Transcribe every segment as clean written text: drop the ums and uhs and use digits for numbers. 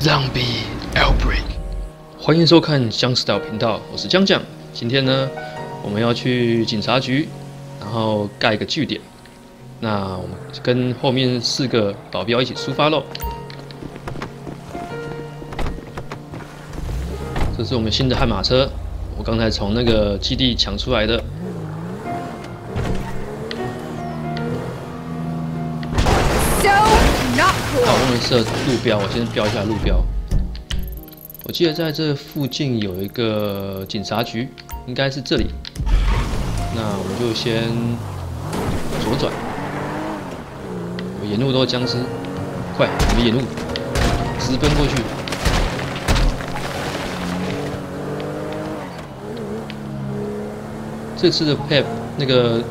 Zombie Outbreak。欢迎收看僵尸岛频道，我是江江。今天呢，我们要去警察局，然后盖一个据点。那我们跟后面4个保镖一起出发喽。这是我们新的悍马车，我刚才从那个基地抢出来的。 好，我们设路标，我先标一下路标。我记得在这附近有一个警察局，应该是这里。那我们就先左转。我沿路都是僵尸，快，我们沿路直奔过去。这次的 PEP 那个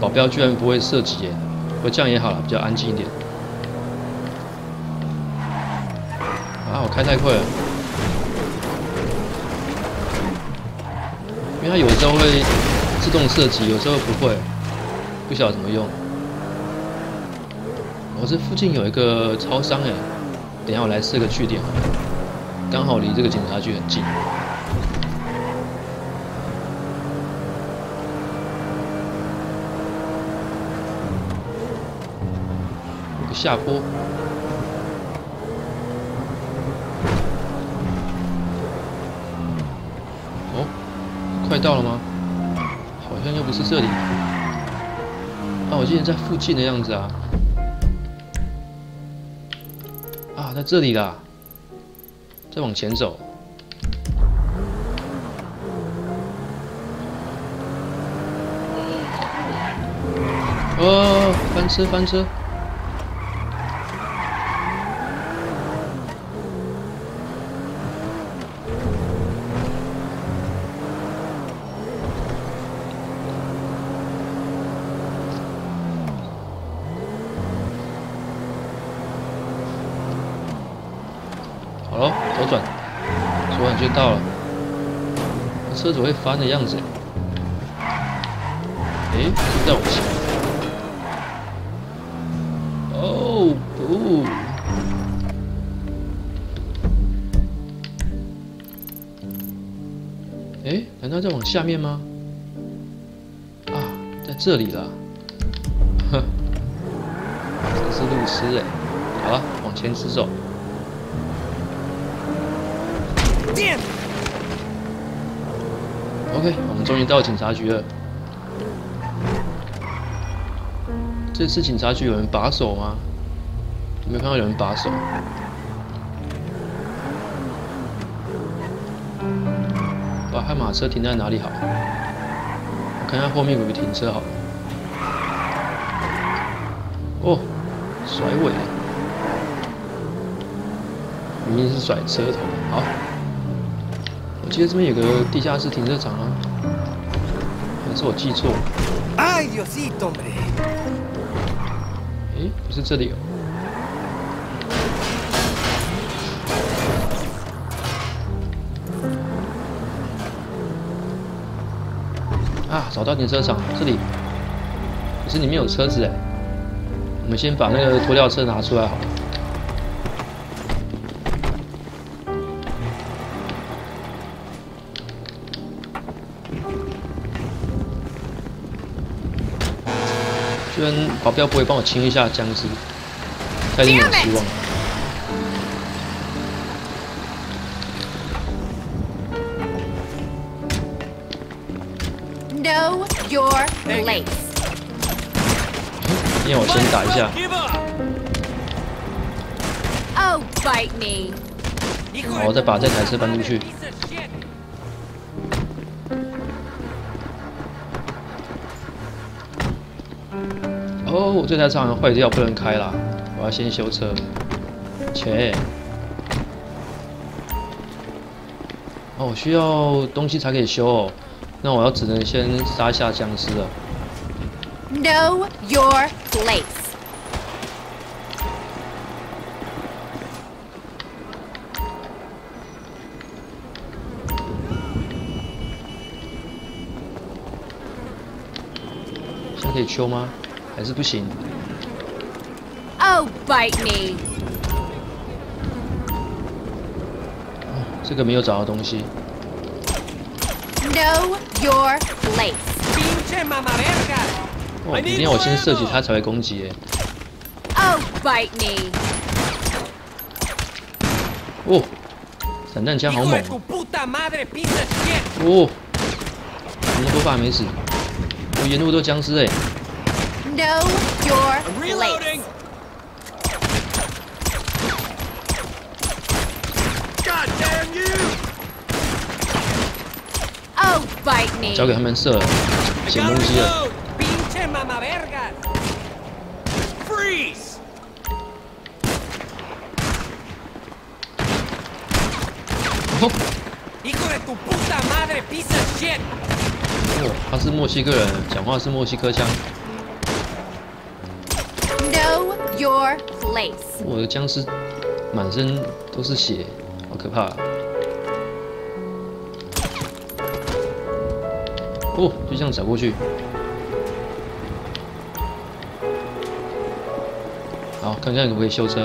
保镖居然不会射击耶，不过这样也好了，比较安静一点。 啊，我开太快了，因为它有时候会自动射击，有时候不会，不晓得怎么用。我这附近有一个超商哎，等一下我来设个据点，刚好离这个警察局很近。一个下坡。 快到了吗？好像又不是这里。啊，我记得在附近的样子啊。啊，在这里啦。再往前走。哦，翻车，翻车。好了，左转，左转就到了。车子会翻的样子。诶，是在我前面。哦不！诶，难道在往下面吗？啊，在这里了。哼，真是路痴诶。好了，往前直走。 OK， 我们终于到警察局了。这次警察局有人把守吗？有没有看到有人把守？把悍马车停在哪里好？我看看后面有没有停车好了。哦，甩尾，明明是甩车头。好。 我记得这边有个地下室停车场啊，还是我记错了？哎，不是这里哦。啊，找到停车场，这里。可是里面有车子哎，我们先把那个拖吊车拿出来好了。 居然保镖不会帮我清一下僵尸，太令人失望了。Know your place。让我先打一下。Oh, bite me！ 好，我再把这台车搬出去。 哦，我这台车好像坏掉，不能开啦，我要先修车。切！哦，我需要东西才可以修哦，那我要只能先杀下僵尸了。Know your place。现在可以修吗？ 还是不行。Oh, bite me！这个没有找到东西。Know your place。哦，一定要我先射击他才会攻击。Oh, bite me。哦，散弹枪好猛。哦，你多发没死，我沿路都僵尸哎。Know your place。 交给他们射了，捡东西了。哦，他是墨西哥人，讲话是墨西哥腔。Know your place。我的僵尸满身都是血，好可怕啊。 哦，就这样闪过去。好，看看可不可以修车。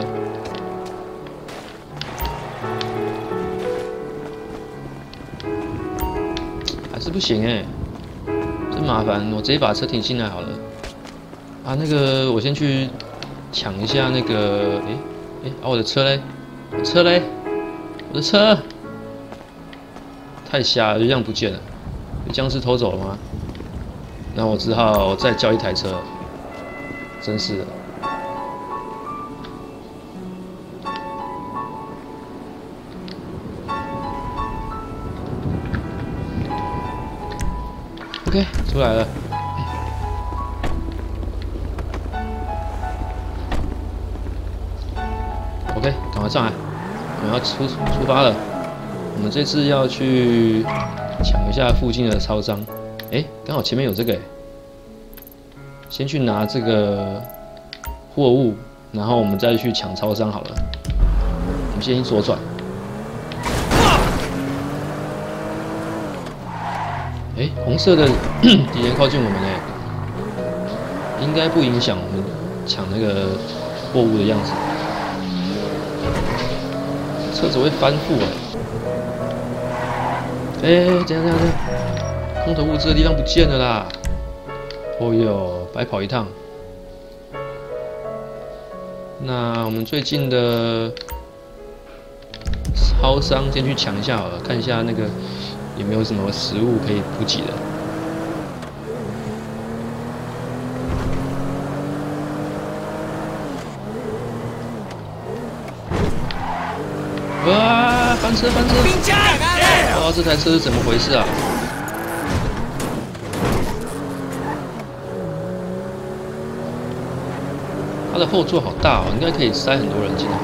还是不行哎，真麻烦。我直接把车停进来好了。啊，那个我先去抢一下那个，我的车嘞，我的车，太瞎了，就这样不见了。 僵尸偷走了吗？那我只好再叫一台车，真是的。OK， 出来了。OK， 赶快上来，我们要出发了。我们这次要去。 抢一下附近的超商，刚好前面有这个先去拿这个货物，然后我们再去抢超商好了。我们先左转。红色的敌人靠近我们应该不影响我们抢那个货物的样子。车子会翻覆怎样？空投物资的地方不见了啦！哦哟，白跑一趟。那我们最近的超商先去抢一下好了，看一下那个有没有什么食物可以补给的。哇！翻车！ 哇，这台车是怎么回事啊？它的后座好大哦，应该可以塞很多人进来。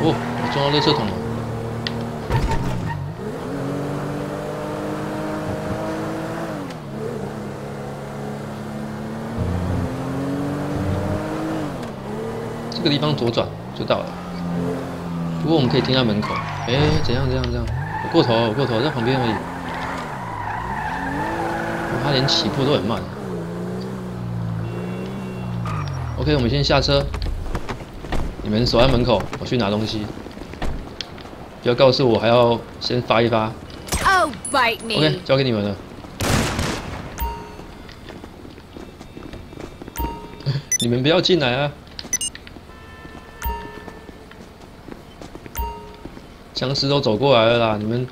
哦，我撞到垃圾桶了。这个地方左转就到了，不过我们可以停在门口。怎样？我过头，在旁边而已。他连起步都很慢。OK， 我们先下车。你们守在门口，我去拿东西。不要告诉我还要先发一发。OK， 交给你们了。 你们不要进来啊！ 僵尸都走过来了啦，你们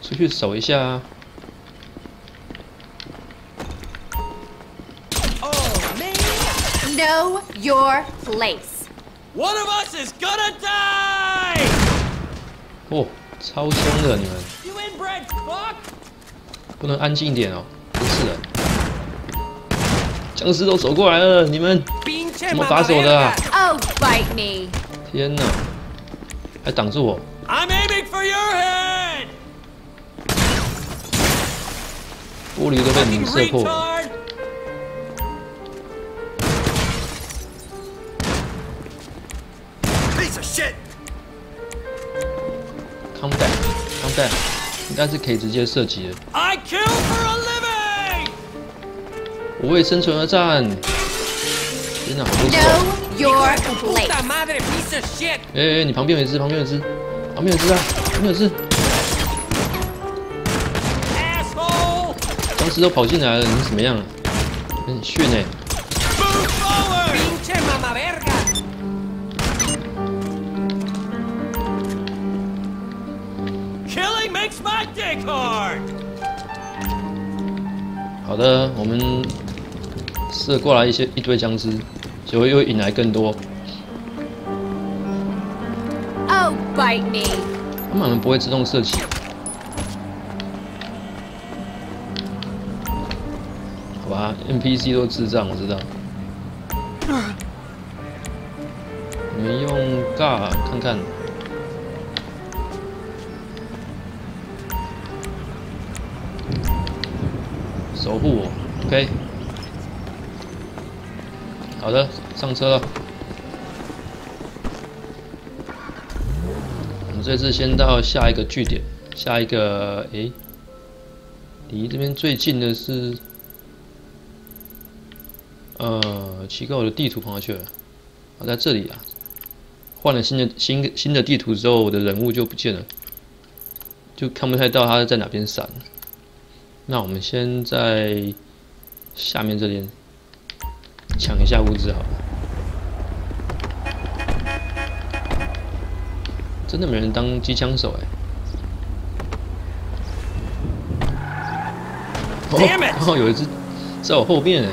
出去守一下啊！哦 ，Know your place。One of us is gonna die。哦，超凶的你们！不能安静一点哦，真是的！僵尸都走过来了，你们怎么把守的啊？天哪，还挡住我！ I'm aiming for your head. 玻璃都被你们射破了。Piece of shit. Calm down, calm down. 应该是可以直接射击的。I kill for a living. 我为生存而战。天哪，好爽！哎，你旁边有一只，旁边有一只，旁边有一只啊，旁边有一只。僵尸都跑进来了，你怎么样了？很逊哎。 好的，我们射过来一堆僵尸，结果又引来更多。Oh, bite me！ 他们不会自动射击。好吧 ，NPC 都智障，我知道。你们用 GA 看看。 守护我 ，OK。好的，上车了。我们这次先到下一个据点，下一个，诶，离这边最近的是，奇怪，我的地图跑哪去了？啊，在这里啊。换了新的地图之后，我的人物就不见了，就看不太到他在哪边闪。 那我们先在下面这边抢一下物资好了。真的没人当机枪手哎！哦，有一只在我后面哎。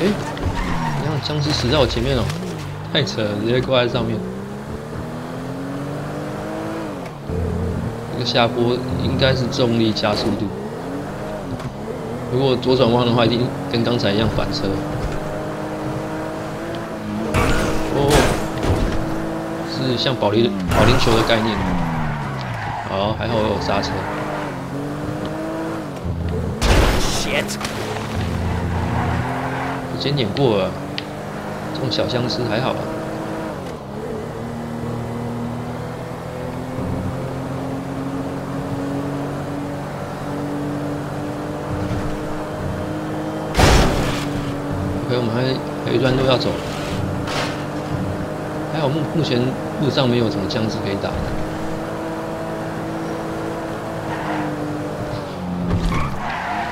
哎，你看僵尸死在我前面哦，太扯了，直接挂在上面。 下坡应该是重力加速度，如果左转弯的话，一定跟刚才一样反车。哦，是像保龄球的概念。好，还好我有刹车。Shit！ 已经碾过了，这种小僵尸还好吧。 我们还有一段路要走，还好目前路上没有什么僵尸可以打。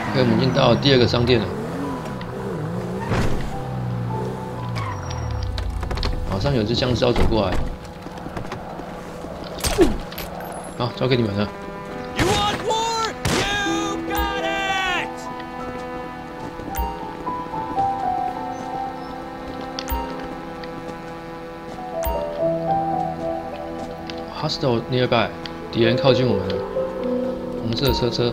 OK， 我们已经到了第二个商店了。好像有只僵尸要走过来，好，交给你们了。 Hostile nearby， 敌人靠近我们了。红色车车。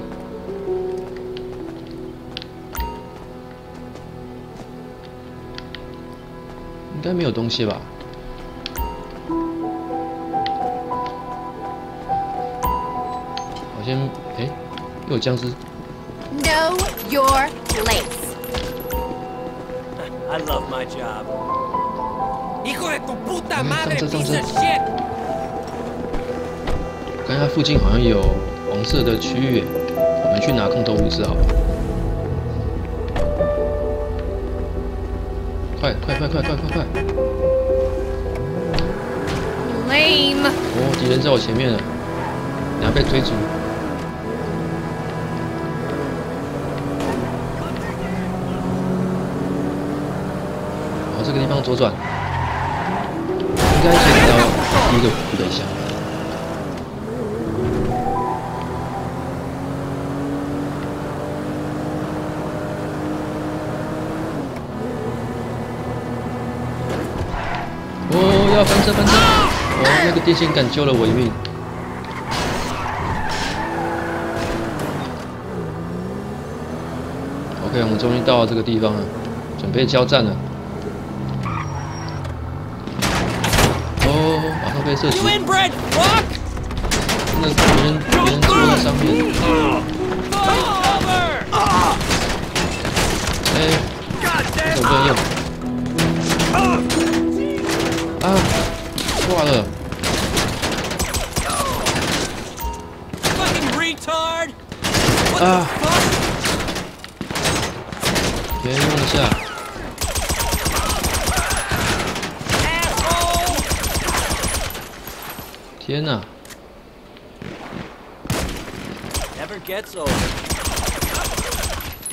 应该没有东西吧？好像，哎，又有僵尸。Know your place. I love my job. Hijo de tu puta madre piece of shit. 刚才附近好像有黄色的区域，我们去拿空投物资好了。快！Lame！ 哦，敌人在我前面了，你要被追逐。好，这个地方左转，应该先到第一个补一下。 翻车！哦，那个电线杆救了我一命。OK， 我们终于到了这个地方了，准备交战了。哦，马上被射击！真的是别人坐在上面。哎，怎么不能用？ 挂了！啊！别弄下。天哪！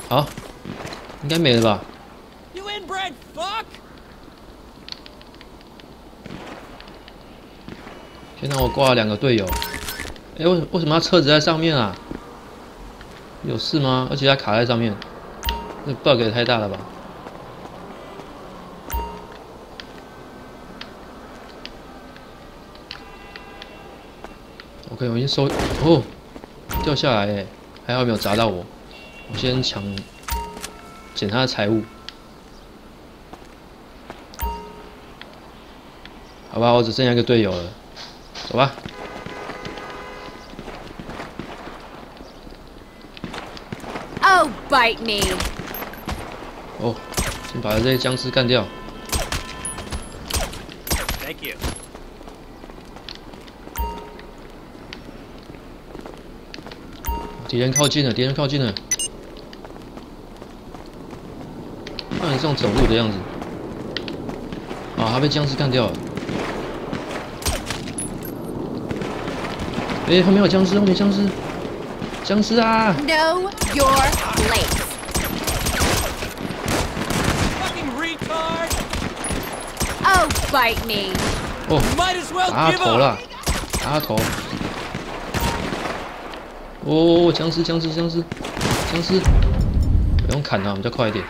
好，应该没了吧？天哪，我挂了2个队友。哎，为什么他车子在上面啊？有事吗？而且他卡在上面，这 bug 也太大了吧？OK， 我已经收哦。 掉下来哎，还好没有砸到我。我先捡他的财物，好吧，我只剩下1个队友了，走吧。Oh bite me！ 哦，先把这些僵尸干掉。Thank you。 敌人靠近了！好像是用走路的样子。啊，他被僵尸干掉了。哎，后面有僵尸，僵尸啊 ！Know your place。Oh, bite me！ 哦，打他头了，打他头。 哦，僵尸！不用砍了，我们再快一点。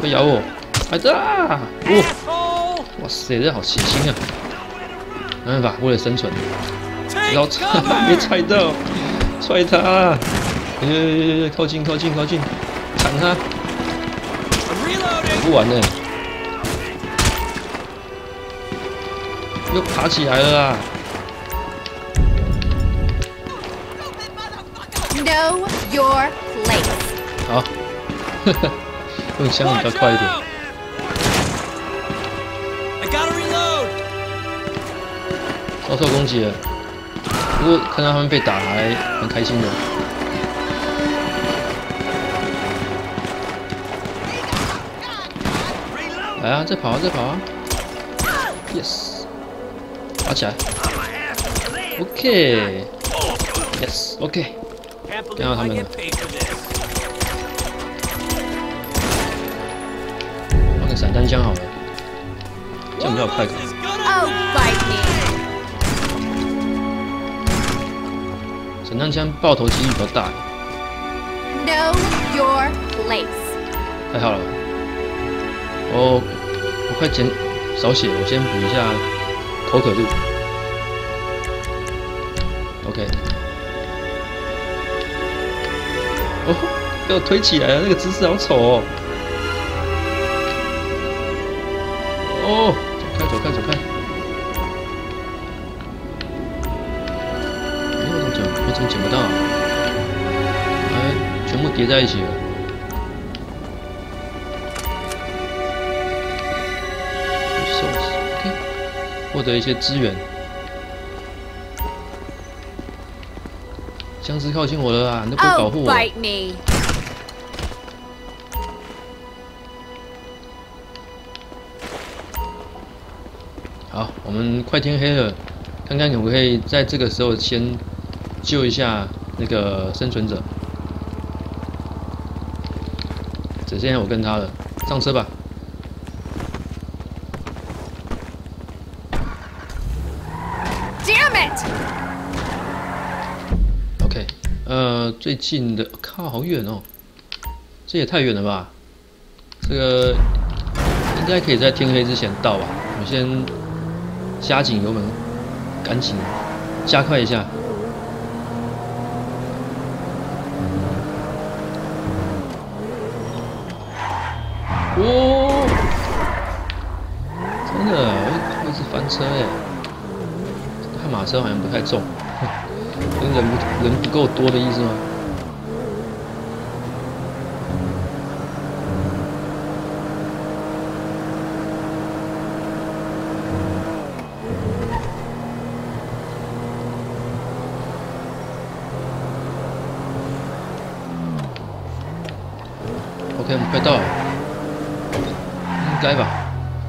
快咬我！哎呀！哦，哇塞，这好血腥啊！没办法，为了生存，老子没踩到，踹他！靠近，砍他！不玩了，又爬起来了啊！ Know your place。好，用枪比较快一点。遭受攻击了，不过看到他们被打还蛮开心的。来啊，再跑啊 ！Yes， 爬起来。OK。 干掉他们了 ！放个散弹枪好了，这样比较快感。散弹枪爆头几率比较大。Know your place。太好了！我快减少血，我先补一下口渴度。OK。 哦，被我推起来了，那个姿势好丑哦！哦，走开！哎，我怎么捡不到？哎，全部叠在一起了。Resource，OK，获得一些资源。僵尸靠近我了啊！你都不保护我。好，我们快天黑了，看看可不可以在这个时候先救一下那个生存者。只剩下我跟他了，上车吧。Damn it！ 最近的靠好远哦，这也太远了吧？这个应该可以在天黑之前到吧？我先加紧油门，赶紧加快一下。哦，真的，会是翻车哎！看马车好像不太重。 人不够多的意思吗？ OK， 快到了，应该吧？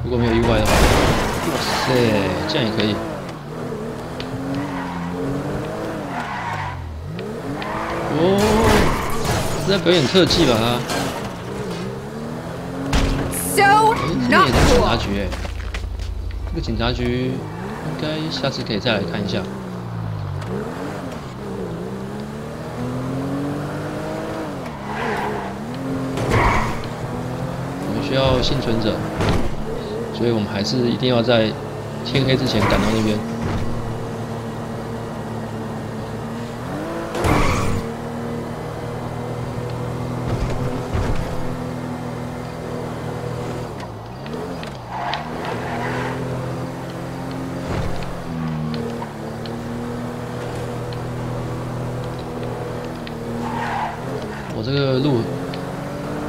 如果没有意外的话，哇塞，这样也可以。哦，是在表演特技吧？这也是警察局哎，这个警察局应该下次可以再来看一下。 需要幸存者，所以我们还是一定要在天黑之前赶到那边。我这个路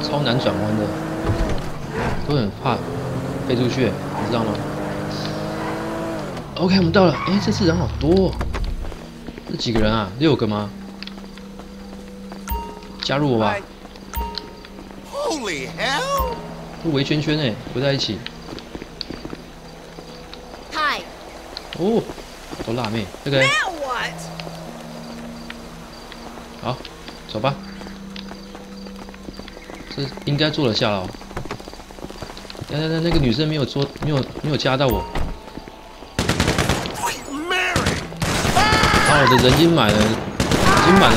超难转弯的。 都很怕飞出去，你知道吗 ？OK， 我们到了。哎，这次人好多、哦，这几个人啊，6个吗？加入我吧。Holy hell！ 都围圈圈哎，围在一起。Hi。哦，好辣妹，这个。好，走吧。这应该坐得下了、哦。 那个女生没有加到我，把我的人已经满了，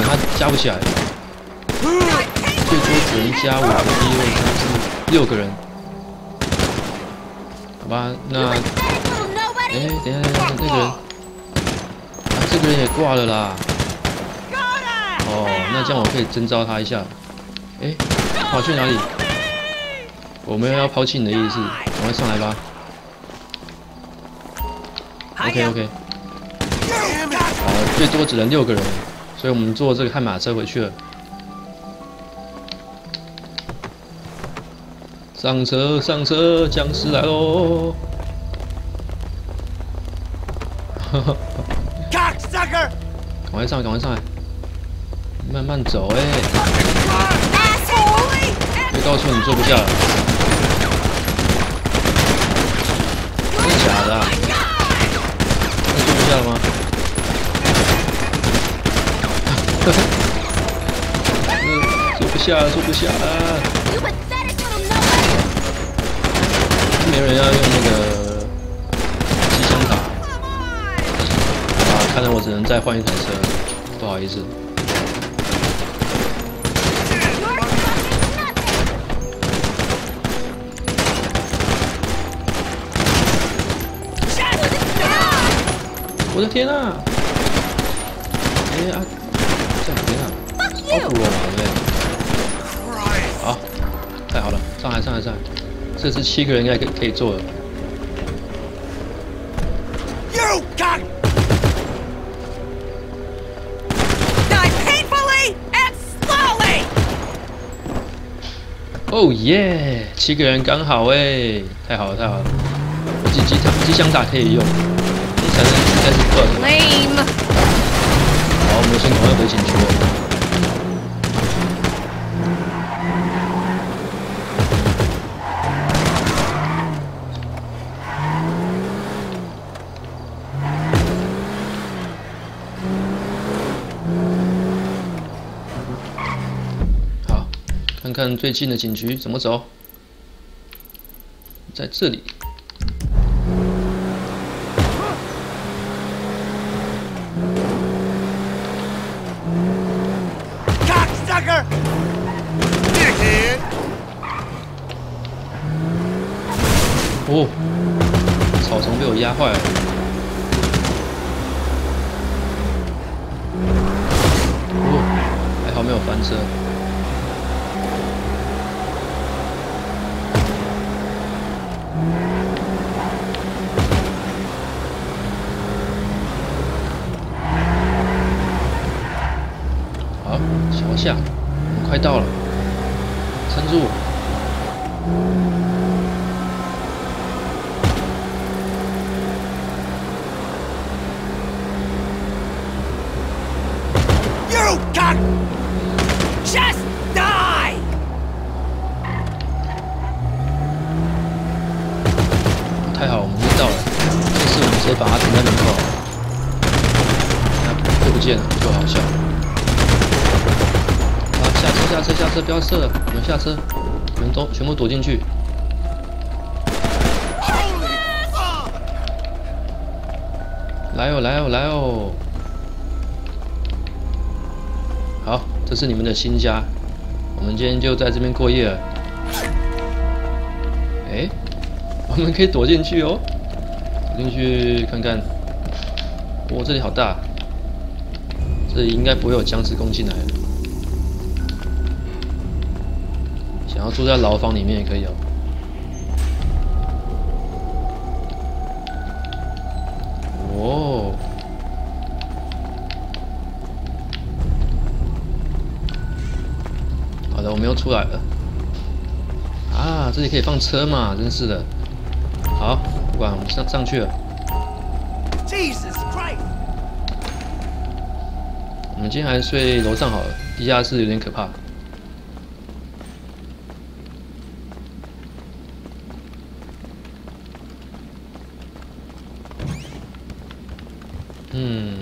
她加不起来，最多只能加我的1、2、3、4、6个人，好吧，那哎，等一下，那个人，啊，这个人也挂了啦，哦，那这样我可以征召他一下，哎，跑去哪里？ 我没有要抛弃你的意思，赶快上来吧。OK， 好，最多只能6个人，所以我们坐这个悍马车回去了。上车，上车，僵尸来喽！哈哈，赶快上，赶快上来，慢慢走哎、欸！别告诉我你坐不下了。 假的、啊，那坐不下了吗？坐不下，坐不下了。没人要用那个机枪塔，啊，看来我只能再换一台车，不好意思。我的天啊！哎啊，在哪边啊？奥普罗嘛，对不对？好，太好了，上来上来上来！这次7个人应该可以坐了。Oh yeah， 7个人刚好哎，太好了太好了！机枪塔可以用。 Lame。好，我们先赶快回警局了。好，看看最近的警局怎么走，在这里。 哦，草丛被我压坏了。哦，还好没有翻车。好，桥下，我们快到了，撑住我。 Just die! 直接把它停在门口，就不见了，就好笑。好，下车，不要射了，我们下车，我们都全部躲进去。 来哦！好，这是你们的新家，我们今天就在这边过夜了。哎，我们可以躲进去哦，躲进去看看。哇，这里好大，这里应该不会有僵尸攻进来的。想要住在牢房里面也可以哦。 哦，好的，我们又出来了。啊，这里可以放车嘛，真是的。好，不管，我们上去了。Jesus Christ！ 我们今天还是睡楼上好了，地下室有点可怕。嗯，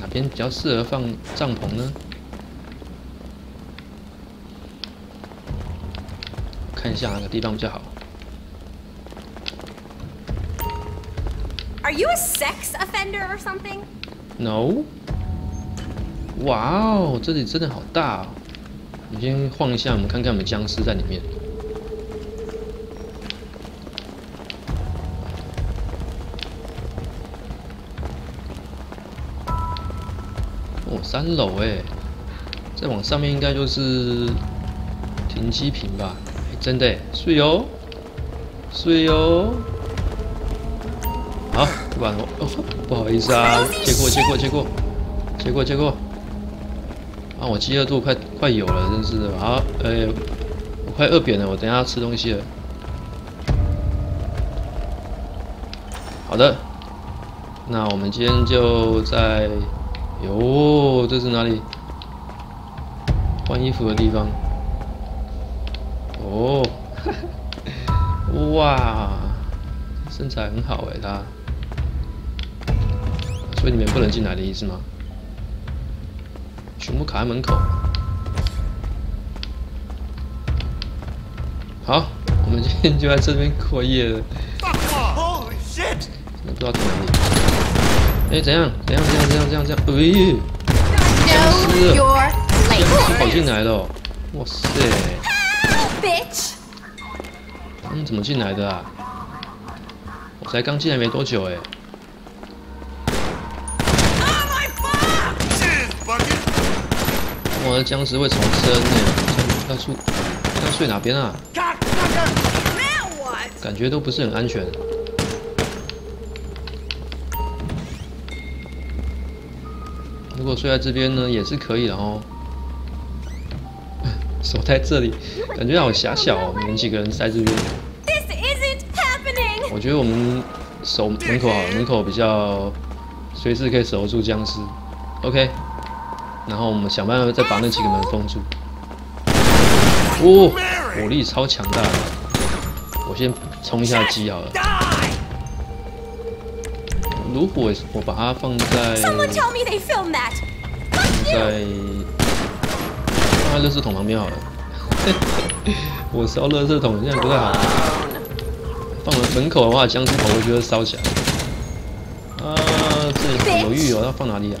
哪边比较适合放帐篷呢？看一下哪个地方比较好。Are you a sex offender or something? No. 哇哦，这里真的好大哦！我们先晃一下，我们看看有没有僵尸在里面。 3楼哎，再往上面应该就是停机坪吧？欸、真的睡哦，睡哦。好，不管我哦，不好意思啊，结果。啊，我饥饿度快有了，真是的。好，我快饿扁了，我等一下要吃东西了。好的，那我们今天就在。 哟，这是哪里？换衣服的地方。哦，哇，身材很好哎，他。所以你们不能进来的意思吗？全部卡在门口。好，我们今天就在这边过夜了。Holy shit！ 不知道去哪里。 哎，怎样？哎，僵尸了！跑进来了！哇塞！他们怎么进来的啊？我才刚进来没多久哎！哇，僵尸会重生哎！要睡哪边啊？感觉都不是很安全。 如果睡在这边呢，也是可以的哦。守在这里，感觉好狭小哦，你们几个人在这边。我觉得我们守门口好了，门口比较随时可以守住僵尸。OK， 然后我们想办法再把那几个门封住。哦，火力超强大的，我先冲一下机好了。如果我把它放在垃圾桶旁边好了。我烧垃圾桶现在不太好。放我门口的话，僵尸头我觉得烧起来。啊，这里有狱友，要放哪里啊？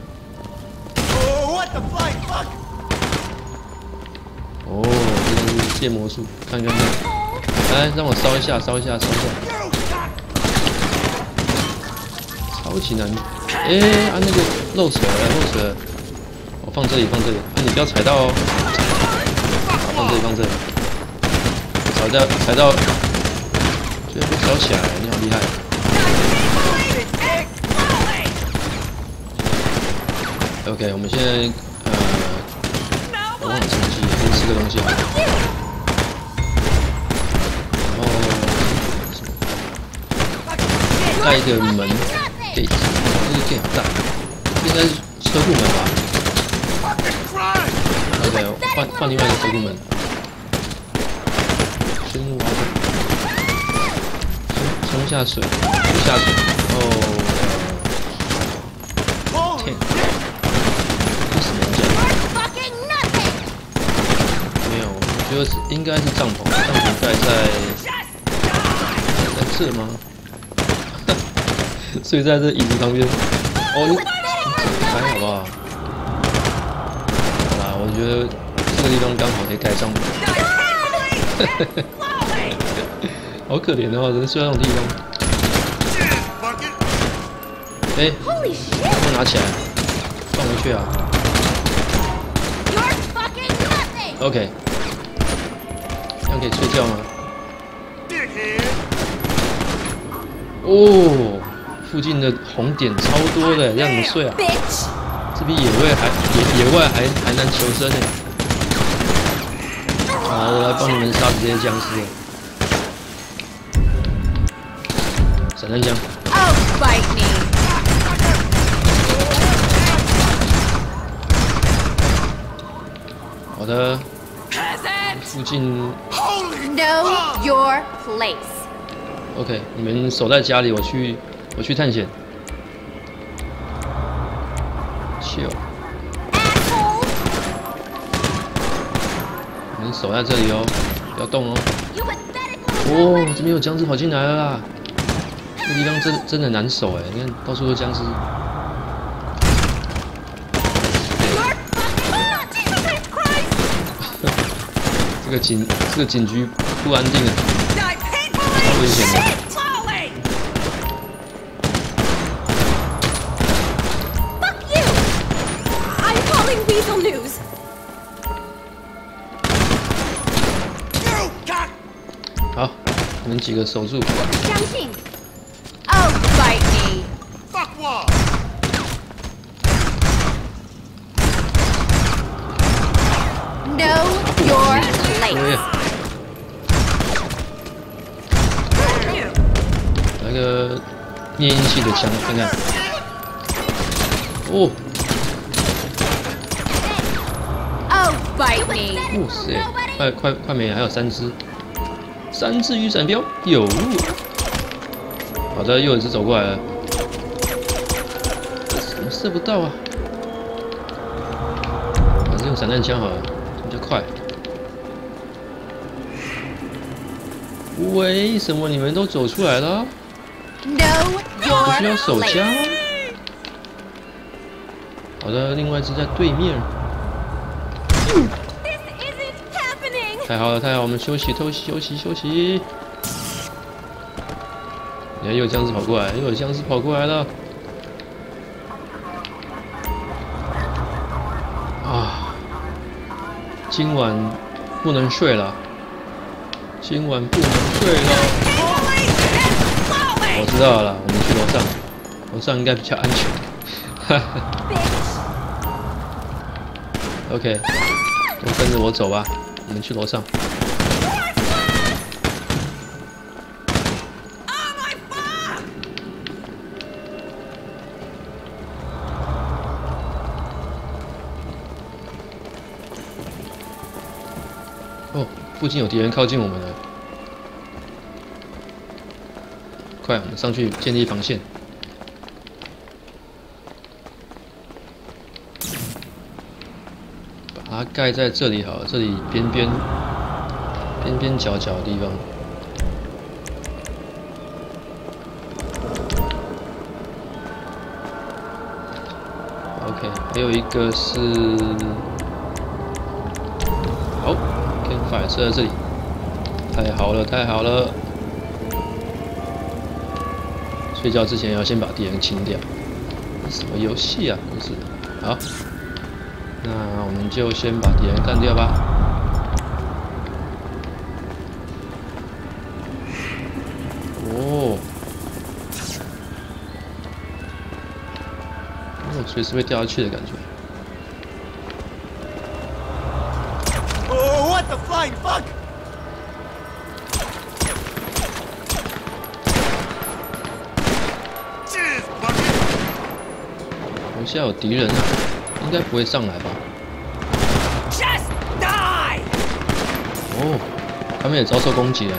哦，这边是建模术，看。来，让我烧一下。 超级难！哎、欸，按、啊、那个漏水了！我放这里，啊，你不要踩到哦！放这里，踩到，居然被烧起来！你好厉害！OK， 我们现在我忘了充气，先吃个东西好了。然后带着门。 这个店好大，应该是车库门吧？对，换另外一个车库门。先挖个，冲下水，然后就是应该是帐篷，帐篷盖在这吗？睡在这椅子旁边。哦，还好吧。好啦，我觉得这个地方刚好可以盖帐篷。好可怜的话，人睡在那种地方。 哎，我拿起来，放回去啊。OK， 这样可以睡觉吗？哦，附近的红点超多的，让你们睡啊。这比野外还难求生呢。好，我来帮你们杀死这些僵尸。散弹枪。 好的，附近。Know your place。OK， 你们守在家里，我去探险。Chill。你们守在这里哦，不要动哦。哦，这边有僵尸跑进来了啦。 这地方真的难守哎，你看到处都僵尸。这个警局不安定啊，好危险啊！好，你们几个守住。 来个灭音器的枪，看看。哦。哇塞，快没了，还有三只雨伞镖，有。好的，又有一只走过来了。怎么射不到啊？反正用散弹枪好了，比较快。 为什么你们都走出来了？不需要手枪。好的，另外一只在对面。太好了，太好了，我们休息。你看，又有僵尸跑过来，又有僵尸跑过来了。啊，今晚不能睡了。 今晚不能睡了。我知道了，我们去楼上，楼上应该比较安全。哈哈。OK， 都跟着我走吧，我们去楼上。哦，附近有敌人靠近我们了。 快，我们上去建立防线。把它盖在这里好了，这里边边角角的地方。OK， 还有一个是，好，跟反射在这里，太好了，太好了。 睡觉之前要先把敌人清掉，什么游戏啊？真是好，那我们就先把敌人干掉吧。哦，我随时会掉下去的感觉。Oh, what the flying fuck! 现在有敌人啊，应该不会上来吧？哦，他们也遭受攻击了。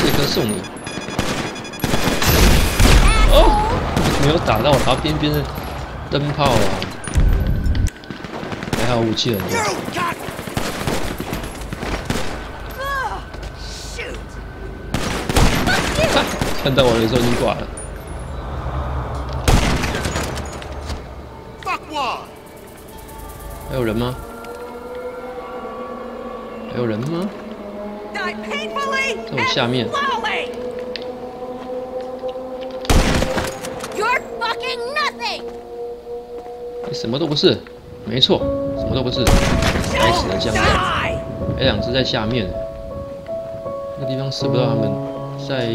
这颗送你。哦，没有打到我，然后边边的灯泡啊。还有武器很多。看到我的时候已经挂了。 还有人吗？还有人吗？在我下面。你什么都不是，没错，什么都不是。该死的僵尸！还两只在下面，那地方射不到他们，在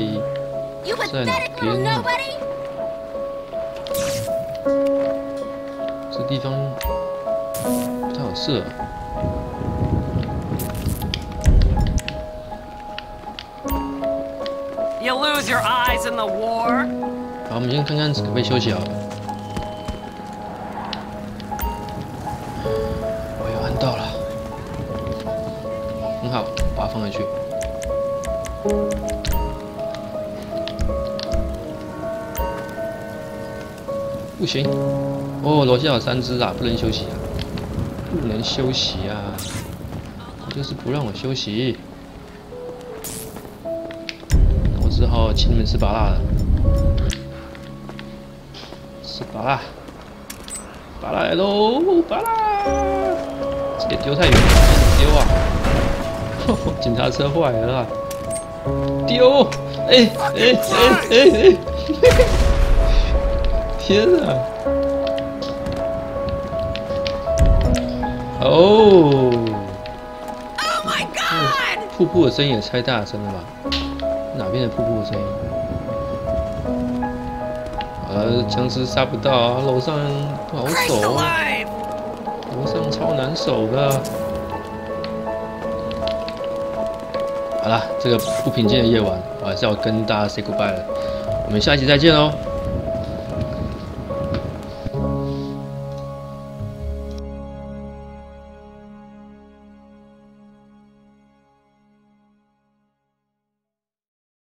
别那。这地方。 不太好射、啊。You lose your eyes in the war. 好，我们先看看可不可以休息好了。我又按到了，很好，把它放回去。不行，哦，楼下有三只啊，不能休息啊。 不能休息啊！就是不让我休息，我只好请你们吃拔蜡了。吃拔蜡，拔蜡来喽！拔蜡，这也丢太远了，丢啊！呵呵警察车坏了啊！丢！哎！天啊！ 哦，瀑布的声音也太大声了吧？哪边的瀑布的声音？僵尸杀不到啊，楼上不好走啊，楼上超难守的。好啦，这个不平静的夜晚，我还是要跟大家 say goodbye 了，我们下一集再见哦。